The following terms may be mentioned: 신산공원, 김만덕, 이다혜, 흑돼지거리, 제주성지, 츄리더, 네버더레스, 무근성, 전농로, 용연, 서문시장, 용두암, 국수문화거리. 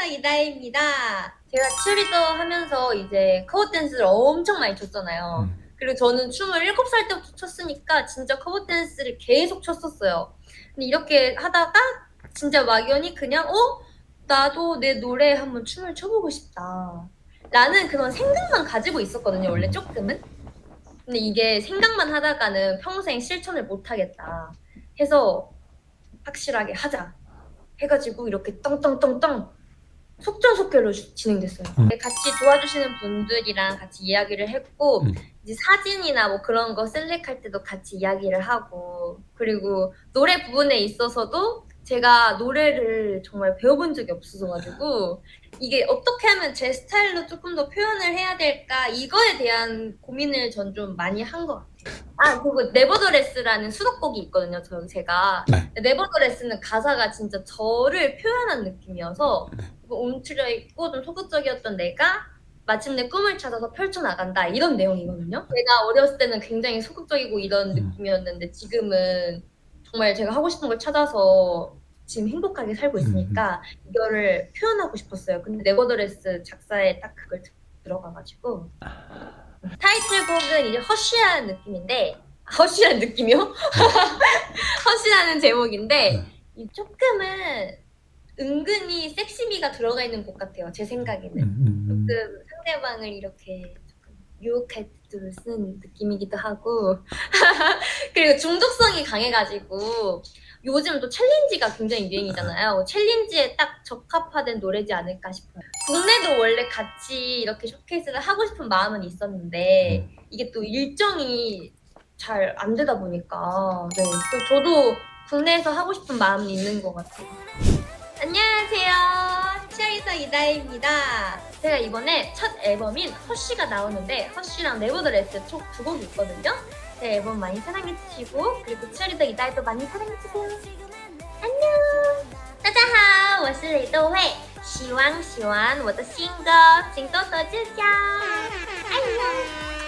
댄서 이다혜입니다. 제가 츄리더 하면서 이제 커버 댄스를 엄청 많이 췄잖아요. 그리고 저는 춤을 7살 때부터 췄으니까 진짜 커버 댄스를 계속 췄었어요. 근데 이렇게 하다가 진짜 막연히 그냥 나도 내 노래에 한번 춤을 춰보고 싶다 라는 그런 생각만 가지고 있었거든요, 원래 조금은. 근데 이게 생각만 하다가는 평생 실천을 못하겠다 해서 확실하게 하자 해가지고 이렇게 떵떵떵 속전속결로 진행됐어요. 같이 도와주시는 분들이랑 같이 이야기를 했고 이제 사진이나 뭐 그런 거 셀렉할 때도 같이 이야기를 하고, 그리고 노래 부분에 있어서도 제가 노래를 정말 배워본 적이 없어서가지고 이게 어떻게 하면 제 스타일로 조금 더 표현을 해야 될까, 이거에 대한 고민을 전 좀 많이 한 것 같아요. 그리고 네버더레스라는 수록곡이 있거든요, 제가. 네버더레스는 가사가 진짜 저를 표현한 느낌이어서 움츠려있고 좀 소극적이었던 내가 마침내 꿈을 찾아서 펼쳐나간다, 이런 내용이거든요. 제가 어렸을 때는 굉장히 소극적이고 이런 느낌이었는데 지금은 정말 제가 하고 싶은 걸 찾아서 지금 행복하게 살고 있으니까 이거를 표현하고 싶었어요. 근데 네버더레스 작사에 딱 그걸 들어가가지고. 타이틀곡은 이제 허쉬라는 느낌인데, 허쉬라는 느낌이요? 허쉬라는 제목인데 조금은 은근히 섹시미가 들어가 있는 곡 같아요, 제 생각에는. 조금 상대방을 이렇게 유혹할 때도 쓰는 느낌이기도 하고 그리고 중독성이 강해가지고 요즘 또 챌린지가 굉장히 유행이잖아요. 챌린지에 딱 적합화된 노래지 않을까 싶어요. 국내도 원래 같이 이렇게 쇼케이스를 하고 싶은 마음은 있었는데 이게 또 일정이 잘 안 되다 보니까 저도 국내에서 하고 싶은 마음이 있는 것 같아요. 안녕하세요, 츄리더 이다혜입니다. 제가 이번에 첫 앨범인 허쉬가 나오는데 허쉬랑 네버더레스 총 2곡이 있거든요. 제 앨범 많이 사랑해주시고 그리고 츄리더 이다혜도 많이 사랑해주세요. 안녕. 大家好,我是李豆慧,希望喜欢我的新歌,请多多指教。안녕.